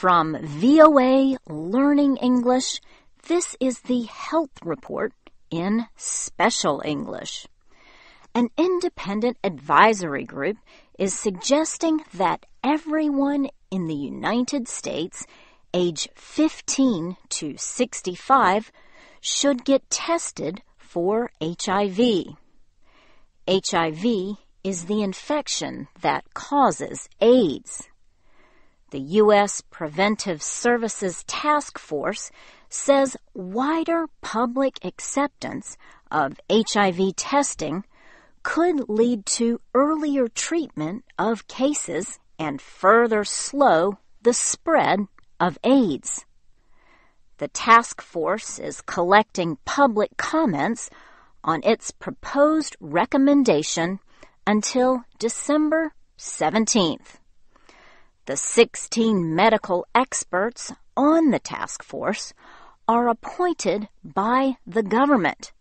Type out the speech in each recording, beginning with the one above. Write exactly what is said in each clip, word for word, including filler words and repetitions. From V O A Learning English, this is the Health Report in Special English. An independent advisory group is suggesting that everyone in the United States age fifteen to sixty-five should get tested for H I V. H I V is the infection that causes AIDS. The U S Preventive Services Task Force says wider public acceptance of H I V testing could lead to earlier treatment of cases and further slow the spread of AIDS. The task force is collecting public comments on its proposed recommendation until December seventeenth. The sixteen medical experts on the task force are appointed by the government.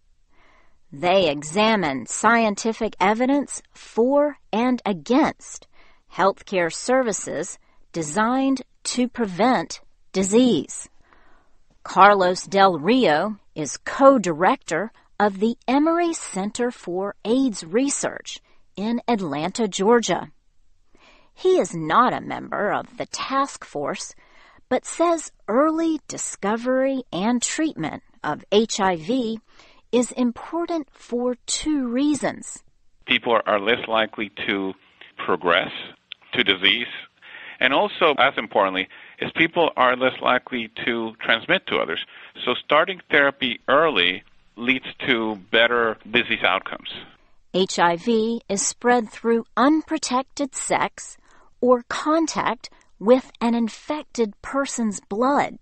They examine scientific evidence for and against healthcare services designed to prevent disease. Carlos Del Rio is co-director of the Emory Center for AIDS Research in Atlanta, Georgia. He is not a member of the task force, but says early discovery and treatment of H I V is important for two reasons. People are less likely to progress to disease, and also, as importantly, is people are less likely to transmit to others. So starting therapy early leads to better disease outcomes. H I V is spread through unprotected sex or contact with an infected person's blood.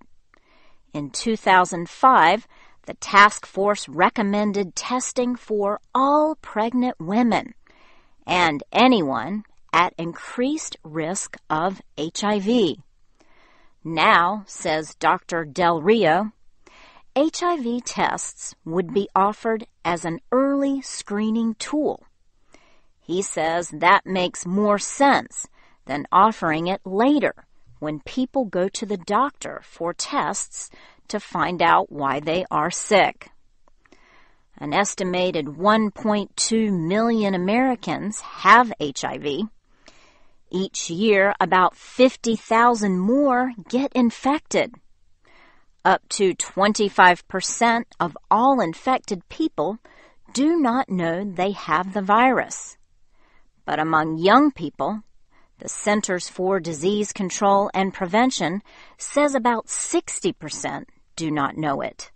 In two thousand five, the task force recommended testing for all pregnant women and anyone at increased risk of H I V. Now, says Doctor Del Rio, H I V tests would be offered as an early screening tool. He says that makes more sense than offering it later when people go to the doctor for tests to find out why they are sick. An estimated one point two million Americans have H I V. Each year, about fifty thousand more get infected. Up to twenty-five percent of all infected people do not know they have the virus. But among young people, the Centers for Disease Control and Prevention says about sixty percent do not know it.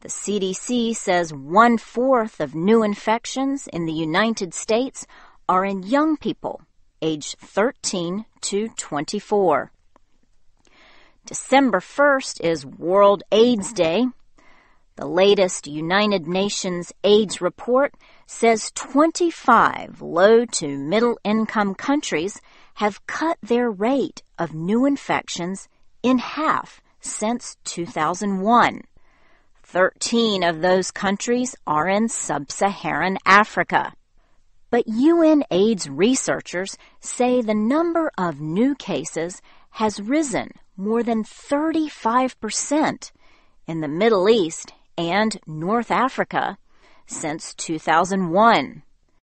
The C D C says one-fourth of new infections in the United States are in young people age thirteen to twenty-four. December first is World AIDS Day. The latest United Nations AIDS report says twenty-five low to middle-income countries have cut their rate of new infections in half since two thousand one. thirteen of those countries are in sub-Saharan Africa. But U N AIDS researchers say the number of new cases has risen more than thirty-five percent in the Middle East and North Africa since two thousand one.